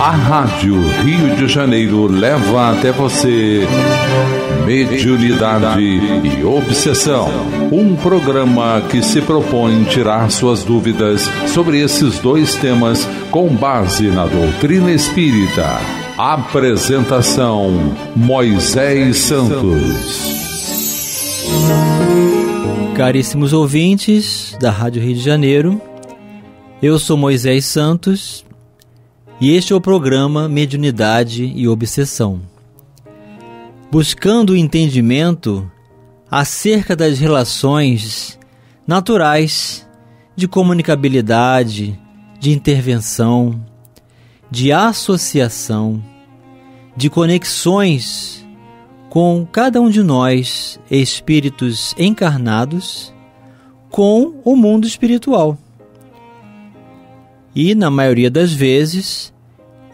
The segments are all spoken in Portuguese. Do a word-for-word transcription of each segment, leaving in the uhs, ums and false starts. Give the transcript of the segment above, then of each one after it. A Rádio Rio de Janeiro leva até você Mediunidade e Obsessão, um programa que se propõe tirar suas dúvidas sobre esses dois temas com base na doutrina espírita. Apresentação: Moisés Santos. Caríssimos ouvintes da Rádio Rio de Janeiro, eu sou Moisés Santos e este é o programa Mediunidade e Obsessão, buscando o entendimento acerca das relações naturais de comunicabilidade, de intervenção, de associação, de conexões com cada um de nós, espíritos encarnados, com o mundo espiritual. E, na maioria das vezes,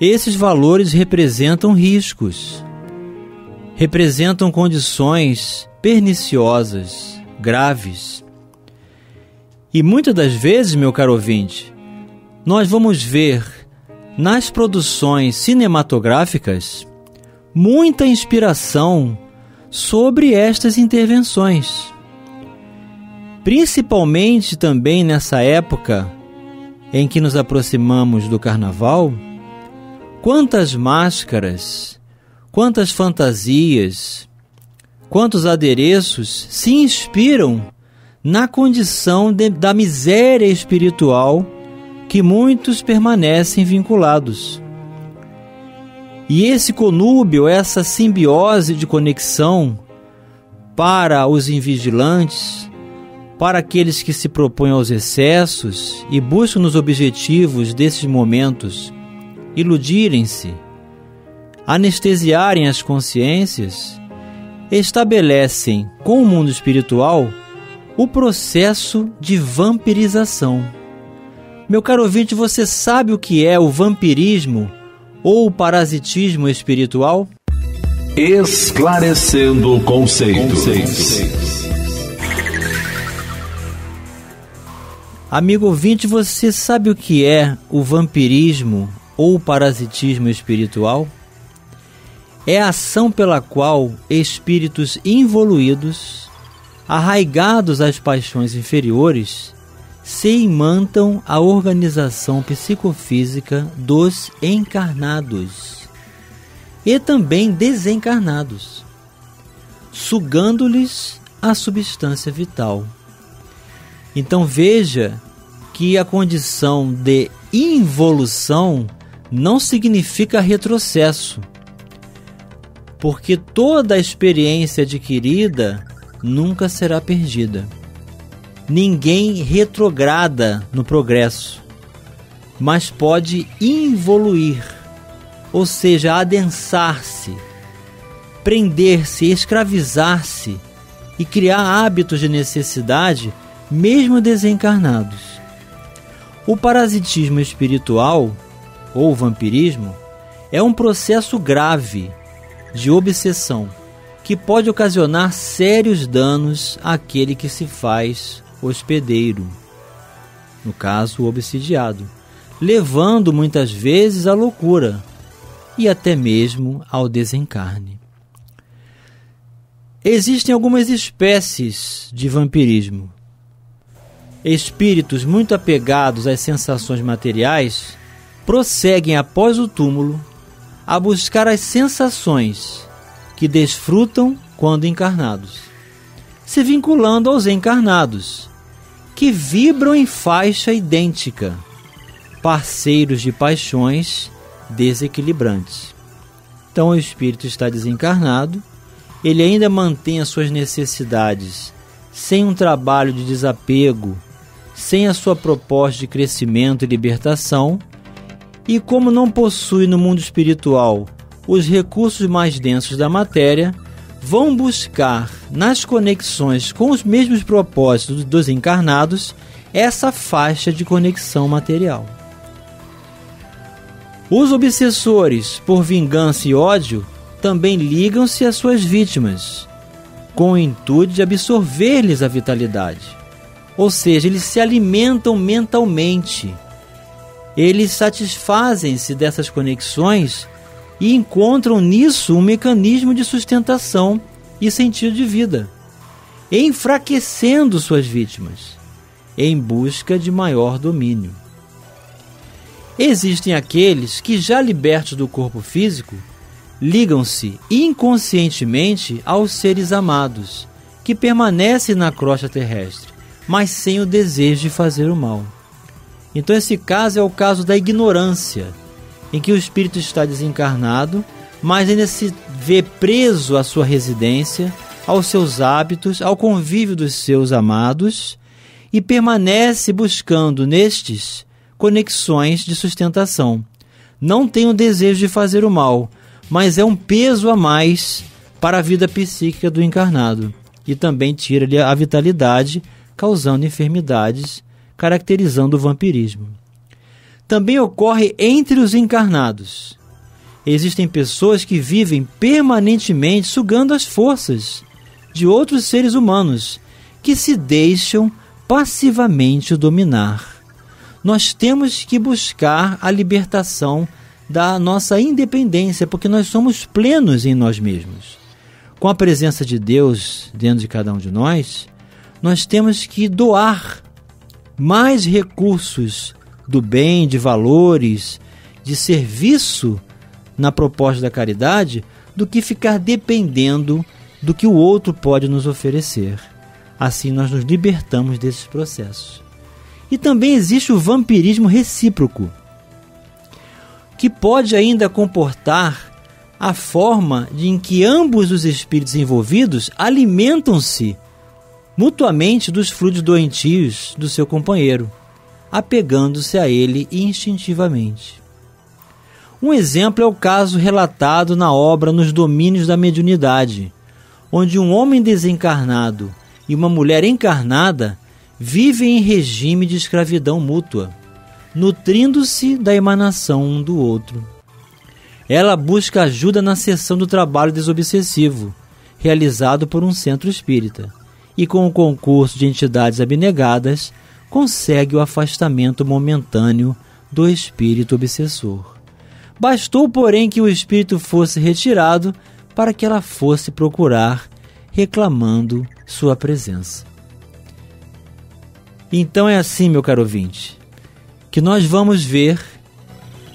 esses valores representam riscos, representam condições perniciosas, graves. E muitas das vezes, meu caro ouvinte, nós vamos ver nas produções cinematográficas muita inspiração sobre estas intervenções. Principalmente também nessa época em que nos aproximamos do carnaval, quantas máscaras, quantas fantasias, quantos adereços se inspiram na condição de, da miséria espiritual que muitos permanecem vinculados. E esse conúbio, essa simbiose de conexão para os invigilantes, para aqueles que se propõem aos excessos e buscam nos objetivos desses momentos iludirem-se, anestesiarem as consciências, estabelecem com o mundo espiritual o processo de vampirização. Meu caro ouvinte, você sabe o que é o vampirismo ou o parasitismo espiritual? Esclarecendo conceitos. conceitos. Amigo ouvinte, você sabe o que é o vampirismo ou parasitismo espiritual? É a ação pela qual espíritos involuídos, arraigados às paixões inferiores, se imantam à organização psicofísica dos encarnados e também desencarnados, sugando-lhes a substância vital. Então veja que a condição de involução não significa retrocesso, porque toda a experiência adquirida nunca será perdida. Ninguém retrograda no progresso, mas pode involuir, ou seja, adensar-se, prender-se, escravizar-se e criar hábitos de necessidade mesmo desencarnados. O parasitismo espiritual, ou vampirismo, é um processo grave de obsessão que pode ocasionar sérios danos àquele que se faz hospedeiro, no caso, o obsidiado, levando muitas vezes à loucura e até mesmo ao desencarne. Existem algumas espécies de vampirismo. Espíritos muito apegados às sensações materiais prosseguem após o túmulo a buscar as sensações que desfrutam quando encarnados, se vinculando aos encarnados, que vibram em faixa idêntica, parceiros de paixões desequilibrantes. Então o espírito está desencarnado, ele ainda mantém as suas necessidades sem um trabalho de desapego, sem a sua proposta de crescimento e libertação, e como não possui no mundo espiritual os recursos mais densos da matéria, vão buscar nas conexões com os mesmos propósitos dos encarnados essa faixa de conexão material. Os obsessores, por vingança e ódio, também ligam-se às suas vítimas, com o intuito de absorver-lhes a vitalidade. Ou seja, eles se alimentam mentalmente eles satisfazem-se dessas conexões e encontram nisso um mecanismo de sustentação e sentido de vida, enfraquecendo suas vítimas, em busca de maior domínio. Existem aqueles que, já libertos do corpo físico, ligam-se inconscientemente aos seres amados, que permanecem na crosta terrestre, mas sem o desejo de fazer o mal. Então esse caso é o caso da ignorância, em que o espírito está desencarnado, mas ainda se vê preso à sua residência, aos seus hábitos, ao convívio dos seus amados, e permanece buscando nestes conexões de sustentação. Não tem o desejo de fazer o mal, mas é um peso a mais para a vida psíquica do encarnado, e também tira-lhe a vitalidade, causando enfermidades, caracterizando o vampirismo. Também ocorre entre os encarnados. Existem pessoas que vivem permanentemente sugando as forças de outros seres humanos, que se deixam passivamente dominar. Nós temos que buscar a libertação da nossa independência, porque nós somos plenos em nós mesmos. Com a presença de Deus dentro de cada um de nós, nós temos que doar mais recursos do bem, de valores, de serviço na proposta da caridade, do que ficar dependendo do que o outro pode nos oferecer. Assim nós nos libertamos desses processos. E também existe o vampirismo recíproco, que pode ainda comportar a forma de em que ambos os espíritos envolvidos alimentam-se mutuamente dos fluidos doentios do seu companheiro, apegando-se a ele instintivamente. Um exemplo é o caso relatado na obra Nos Domínios da Mediunidade, onde um homem desencarnado e uma mulher encarnada vivem em regime de escravidão mútua, nutrindo-se da emanação um do outro. Ela busca ajuda na sessão do trabalho desobsessivo, realizado por um centro espírita, e com o concurso de entidades abnegadas, consegue o afastamento momentâneo do espírito obsessor. Bastou, porém, que o espírito fosse retirado para que ela fosse procurar, reclamando sua presença. Então é assim, meu caro ouvinte, que nós vamos ver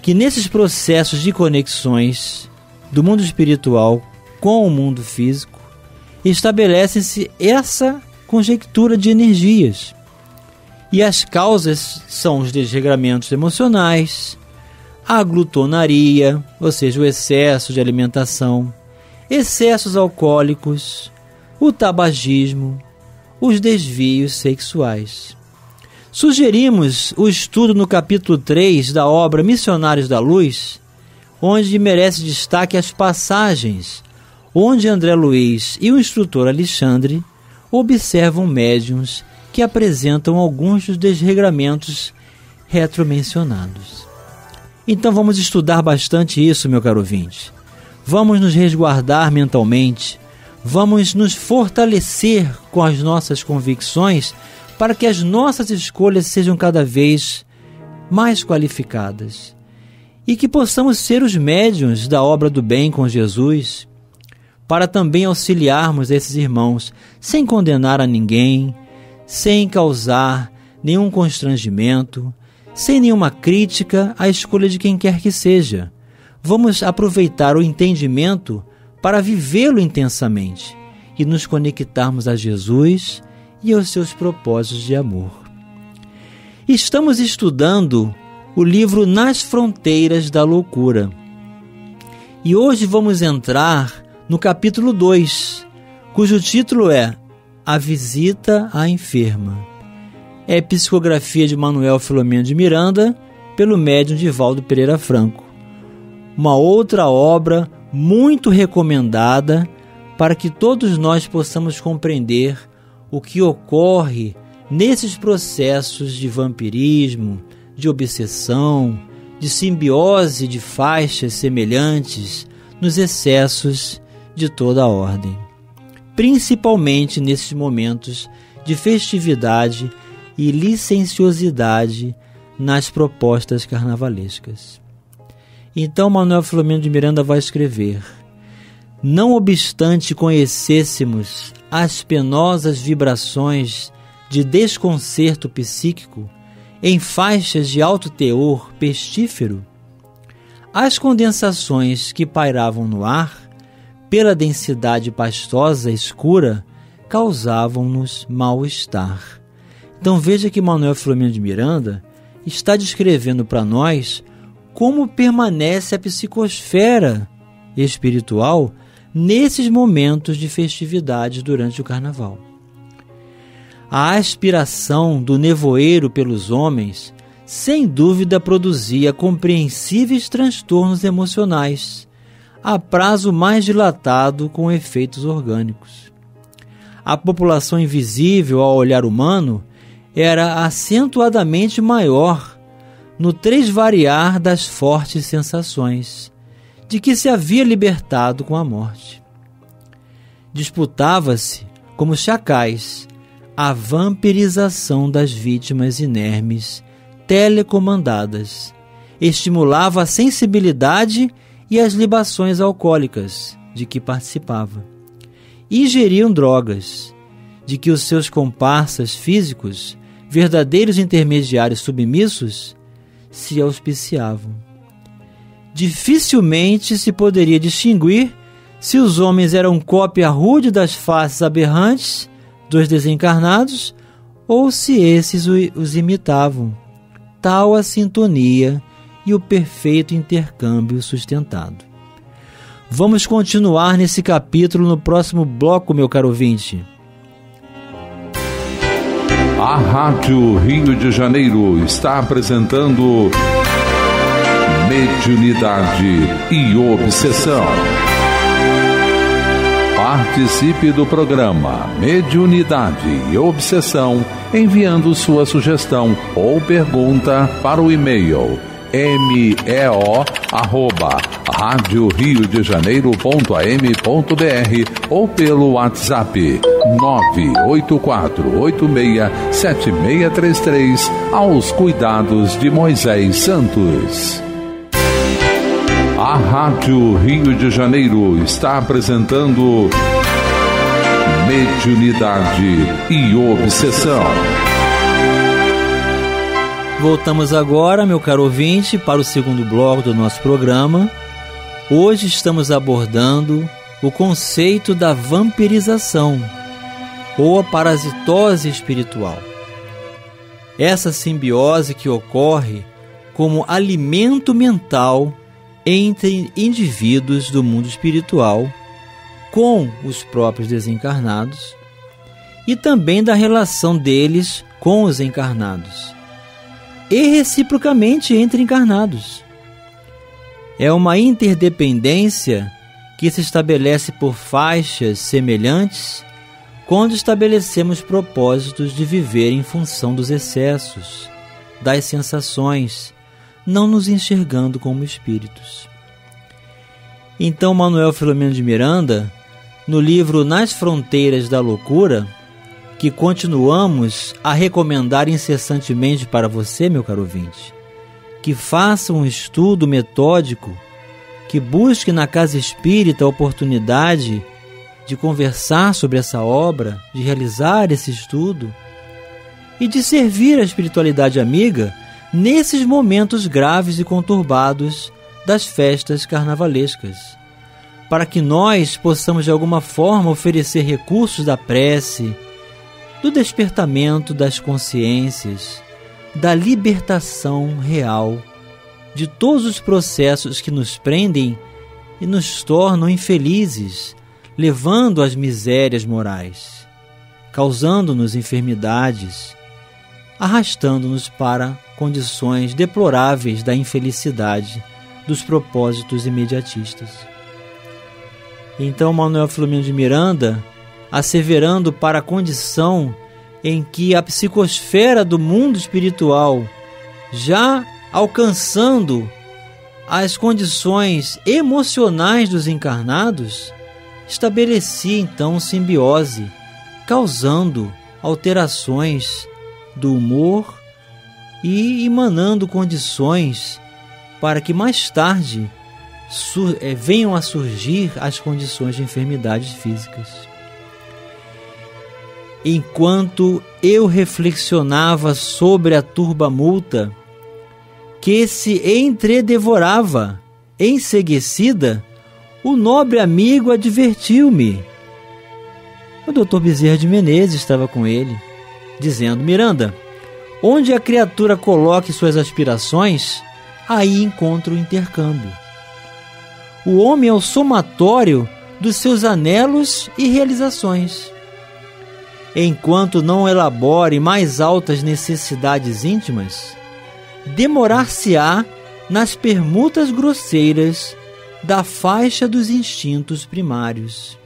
que nesses processos de conexões do mundo espiritual com o mundo físico, estabelece-se essa conjectura de energias. E as causas são os desregramentos emocionais, a glutonaria, ou seja, o excesso de alimentação, excessos alcoólicos, o tabagismo, os desvios sexuais. Sugerimos o estudo no capítulo três da obra Missionários da Luz, onde merece destaque as passagens onde André Luiz e o instrutor Alexandre observam médiuns que apresentam alguns dos desregramentos retromencionados. Então vamos estudar bastante isso, meu caro ouvinte. Vamos nos resguardar mentalmente, vamos nos fortalecer com as nossas convicções para que as nossas escolhas sejam cada vez mais qualificadas e que possamos ser os médiuns da obra do bem com Jesus, para também auxiliarmos esses irmãos sem condenar a ninguém, sem causar nenhum constrangimento, sem nenhuma crítica à escolha de quem quer que seja. Vamos aproveitar o entendimento para vivê-lo intensamente e nos conectarmos a Jesus e aos seus propósitos de amor. Estamos estudando o livro Nas Fronteiras da Loucura e hoje vamos entrar no capítulo dois, cujo título é A Visita à Enferma. É psicografia de Manuel Filomeno de Miranda, pelo médium Divaldo Pereira Franco. Uma outra obra muito recomendada para que todos nós possamos compreender o que ocorre nesses processos de vampirismo, de obsessão, de simbiose de faixas semelhantes nos excessos de toda a ordem, principalmente nesses momentos de festividade e licenciosidade nas propostas carnavalescas. Então Manuel Filomeno de Miranda vai escrever: não obstante conhecêssemos as penosas vibrações de desconcerto psíquico em faixas de alto teor pestífero, as condensações que pairavam no ar, pela densidade pastosa escura, causavam-nos mal-estar. Então veja que Manuel Filomeno de Miranda está descrevendo para nós como permanece a psicosfera espiritual nesses momentos de festividades durante o carnaval. A aspiração do nevoeiro pelos homens, sem dúvida, produzia compreensíveis transtornos emocionais, a prazo mais dilatado com efeitos orgânicos. A população invisível ao olhar humano era acentuadamente maior no tresvariar das fortes sensações de que se havia libertado com a morte. Disputava-se, como chacais, a vampirização das vítimas inermes, telecomandadas. Estimulava a sensibilidade e as libações alcoólicas de que participava. Ingeriam drogas, de que os seus comparsas físicos, verdadeiros intermediários submissos, se auspiciavam. Dificilmente se poderia distinguir se os homens eram cópia rude das faces aberrantes dos desencarnados ou se esses os imitavam. Tal a sintonia e o perfeito intercâmbio sustentado. Vamos continuar nesse capítulo no próximo bloco, meu caro ouvinte. A Rádio Rio de Janeiro está apresentando Mediunidade e Obsessão. Participe do programa Mediunidade e Obsessão enviando sua sugestão ou pergunta para o e-mail m e o arroba rádio rio de janeiro ponto a m ponto b r ou pelo WhatsApp nove oito quatro oito seis sete seis três três, aos cuidados de Moisés Santos. A Rádio Rio de Janeiro está apresentando Mediunidade e Obsessão. Voltamos agora, meu caro ouvinte, para o segundo bloco do nosso programa. Hoje estamos abordando o conceito da vampirização ou a parasitose espiritual. Essa simbiose que ocorre como alimento mental entre indivíduos do mundo espiritual com os próprios desencarnados e também da relação deles com os encarnados e reciprocamente entre encarnados. É uma interdependência que se estabelece por faixas semelhantes quando estabelecemos propósitos de viver em função dos excessos, das sensações, não nos enxergando como espíritos. Então Manuel Filomeno de Miranda, no livro Nas Fronteiras da Loucura, que continuamos a recomendar incessantemente para você, meu caro ouvinte, que faça um estudo metódico, que busque na casa espírita a oportunidade de conversar sobre essa obra, de realizar esse estudo e de servir a espiritualidade amiga nesses momentos graves e conturbados das festas carnavalescas, para que nós possamos de alguma forma oferecer recursos da prece, do despertamento das consciências, da libertação real de todos os processos que nos prendem e nos tornam infelizes, levando às misérias morais, causando-nos enfermidades, arrastando-nos para condições deploráveis da infelicidade dos propósitos imediatistas. Então Manuel Filomeno de Miranda, asseverando para a condição em que a psicosfera do mundo espiritual, já alcançando as condições emocionais dos encarnados, estabelecia então simbiose, causando alterações do humor, e emanando condições para que mais tarde sur, é, venham a surgir as condições de enfermidades físicas. Enquanto eu reflexionava sobre a turba multa que se entredevorava, enseguecida, o nobre amigo advertiu-me. O doutor Bezerra de Menezes estava com ele, dizendo: Miranda, onde a criatura coloque suas aspirações, aí encontra o intercâmbio. O homem é o somatório dos seus anelos e realizações. Enquanto não elabore mais altas necessidades íntimas, demorar-se-á nas permutas grosseiras da faixa dos instintos primários.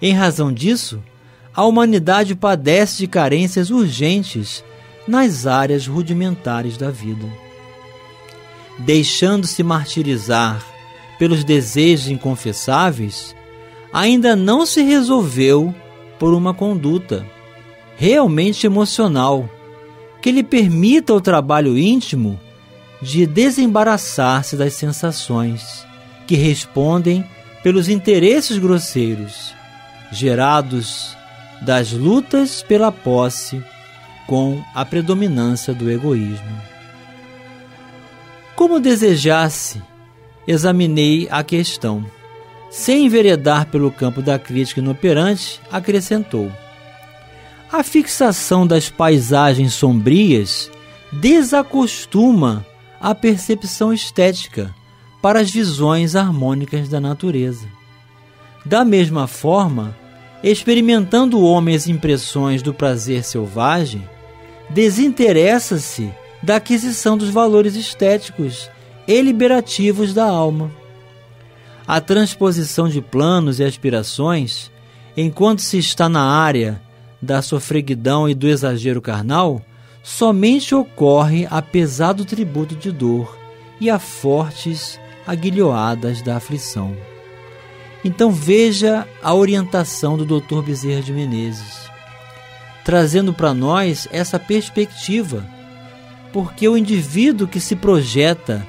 Em razão disso, a humanidade padece de carências urgentes nas áreas rudimentares da vida. Deixando-se martirizar pelos desejos inconfessáveis, ainda não se resolveu por uma conduta realmente emocional que lhe permita o trabalho íntimo de desembaraçar-se das sensações que respondem pelos interesses grosseiros gerados das lutas pela posse com a predominância do egoísmo. Como desejasse, examinei a questão. Sem enveredar pelo campo da crítica inoperante, acrescentou: a fixação das paisagens sombrias desacostuma a percepção estética para as visões harmônicas da natureza. Da mesma forma, experimentando o homem as impressões do prazer selvagem, desinteressa-se da aquisição dos valores estéticos e liberativos da alma. A transposição de planos e aspirações, enquanto se está na área da sofreguidão e do exagero carnal, somente ocorre a pesado tributo de dor e a fortes aguilhoadas da aflição. Então veja a orientação do doutor Bezerra de Menezes, trazendo para nós essa perspectiva, porque o indivíduo que se projeta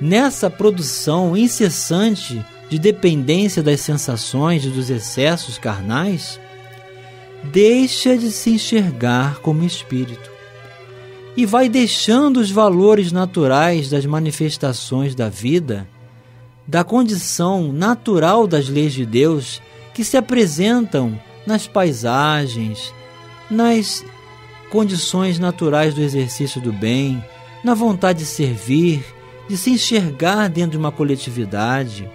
nessa produção incessante de dependência das sensações e dos excessos carnais, deixa de se enxergar como espírito e vai deixando os valores naturais das manifestações da vida, da condição natural das leis de Deus que se apresentam nas paisagens, nas condições naturais do exercício do bem, na vontade de servir, de se enxergar dentro de uma coletividade,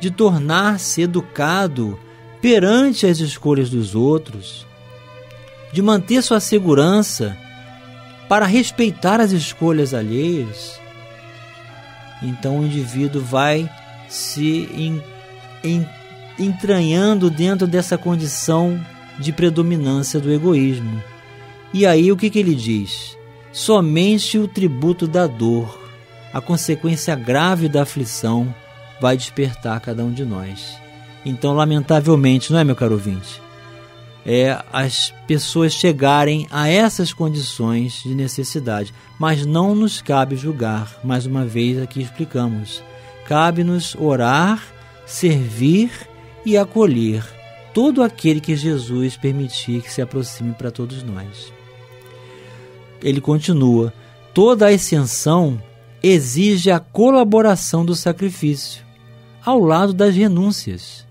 de tornar-se educado perante as escolhas dos outros, de manter sua segurança para respeitar as escolhas alheias. Então o indivíduo vai se entranhando dentro dessa condição de predominância do egoísmo. E aí o que, que ele diz? Somente o tributo da dor, a consequência grave da aflição, vai despertar cada um de nós. Então, lamentavelmente, não é, meu caro ouvinte? É as pessoas chegarem a essas condições de necessidade, mas não nos cabe julgar. Mais uma vez aqui explicamos. Cabe-nos orar, servir e acolher todo aquele que Jesus permitir que se aproxime para todos nós. Ele continua: toda a ascensão exige a colaboração do sacrifício, ao lado das renúncias.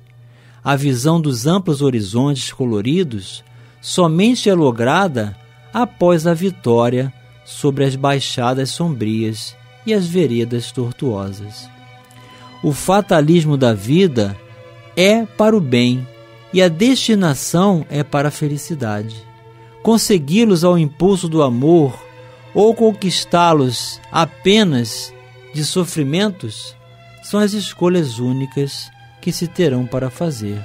A visão dos amplos horizontes coloridos somente é lograda após a vitória sobre as baixadas sombrias e as veredas tortuosas. O fatalismo da vida é para o bem e a destinação é para a felicidade. Consegui-los ao impulso do amor ou conquistá-los apenas de sofrimentos são as escolhas únicas que se terão para fazer.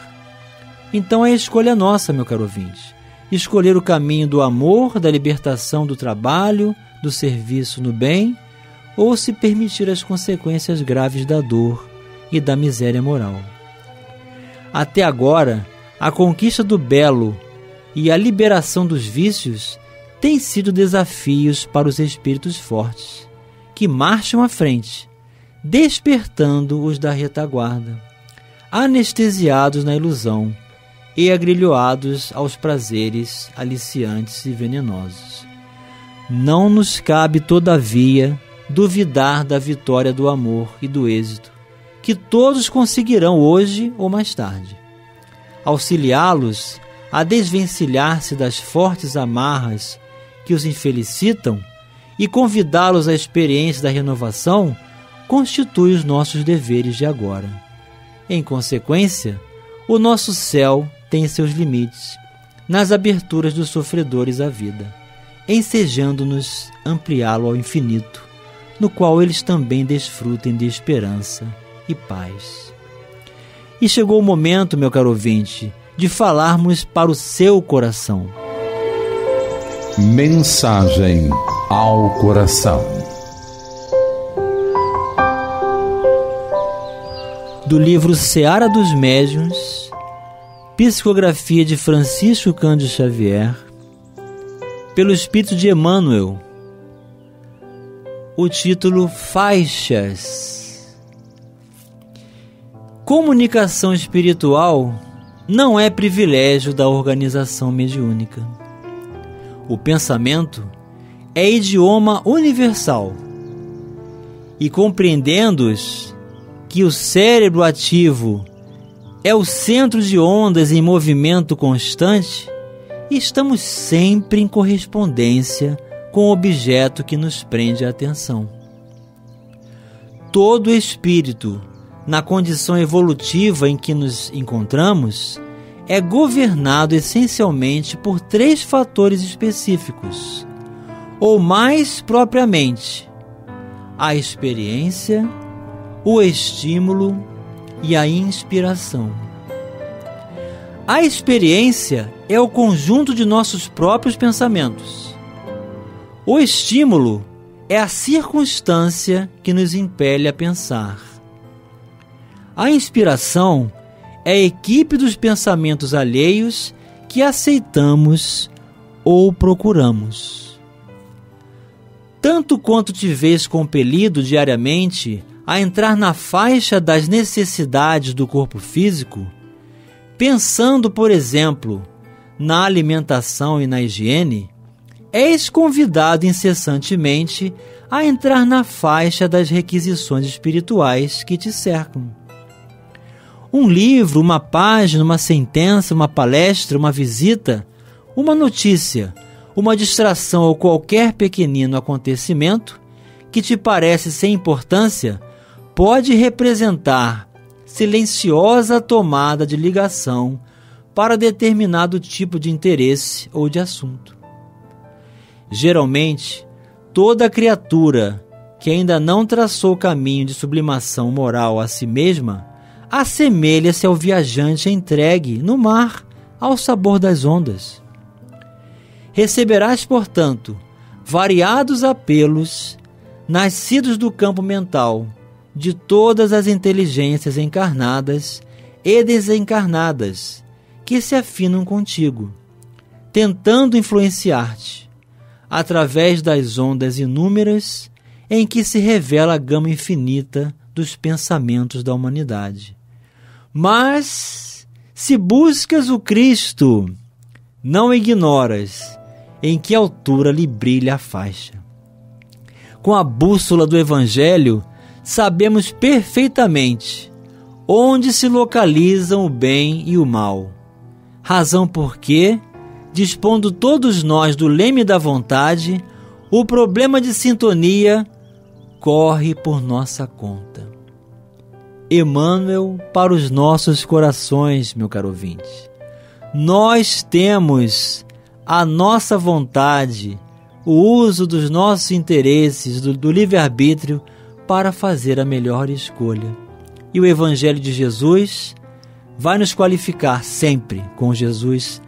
Então é a escolha nossa, meu caro ouvinte, escolher o caminho do amor, da libertação do trabalho, do serviço no bem, ou se permitir as consequências graves da dor e da miséria moral. Até agora, a conquista do belo e a liberação dos vícios têm sido desafios para os espíritos fortes, que marcham à frente, despertando-os da retaguarda, anestesiados na ilusão e agrilhoados aos prazeres aliciantes e venenosos. Não nos cabe, todavia, duvidar da vitória do amor e do êxito, que todos conseguirão hoje ou mais tarde. Auxiliá-los a desvencilhar-se das fortes amarras que os infelicitam e convidá-los à experiência da renovação constitui os nossos deveres de agora. Em consequência, o nosso céu tem seus limites nas aberturas dos sofredores à vida, ensejando-nos ampliá-lo ao infinito, no qual eles também desfrutem de esperança e paz. E chegou o momento, meu caro ouvinte, de falarmos para o seu coração. Mensagem ao coração. Do livro Seara dos Médiuns, psicografia de Francisco Cândido Xavier, pelo Espírito de Emmanuel, o título Faixas. Comunicação espiritual não é privilégio da organização mediúnica. O pensamento é idioma universal. E compreendendo-os que o cérebro ativo é o centro de ondas em movimento constante, estamos sempre em correspondência com o objeto que nos prende a atenção. Todo espírito, na condição evolutiva em que nos encontramos, é governado essencialmente por três fatores específicos, ou mais propriamente, a experiência, o estímulo e a inspiração. A experiência é o conjunto de nossos próprios pensamentos. O estímulo é a circunstância que nos impele a pensar. A inspiração é a equipe dos pensamentos alheios que aceitamos ou procuramos. Tanto quanto te vês compelido diariamente a entrar na faixa das necessidades do corpo físico, pensando, por exemplo, na alimentação e na higiene, és convidado incessantemente a entrar na faixa das requisições espirituais que te cercam. Um livro, uma página, uma sentença, uma palestra, uma visita, uma notícia, uma distração ou qualquer pequenino acontecimento que te parece sem importância pode representar silenciosa tomada de ligação para determinado tipo de interesse ou de assunto. Geralmente, toda criatura que ainda não traçou o caminho de sublimação moral a si mesma assemelha-se ao viajante entregue no mar ao sabor das ondas. Receberás, portanto, variados apelos, nascidos do campo mental, de todas as inteligências encarnadas e desencarnadas que se afinam contigo, tentando influenciar-te, através das ondas inúmeras em que se revela a gama infinita dos pensamentos da humanidade. Mas, se buscas o Cristo, não ignoras em que altura lhe brilha a faixa. Com a bússola do Evangelho, sabemos perfeitamente onde se localizam o bem e o mal. Razão porque, dispondo todos nós do leme da vontade, o problema de sintonia corre por nossa conta. Emmanuel para os nossos corações, meu caro ouvinte. Nós temos a nossa vontade, o uso dos nossos interesses, do, do livre-arbítrio, para fazer a melhor escolha. E o Evangelho de Jesus vai nos qualificar sempre com Jesus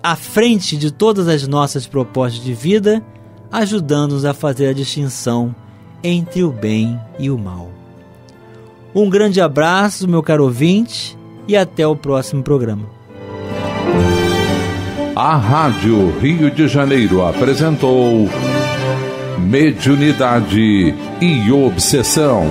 à frente de todas as nossas propostas de vida, ajudando-nos a fazer a distinção entre o bem e o mal. Um grande abraço, meu caro ouvinte, e até o próximo programa. A Rádio Rio de Janeiro apresentou Mediunidade e Obsessão.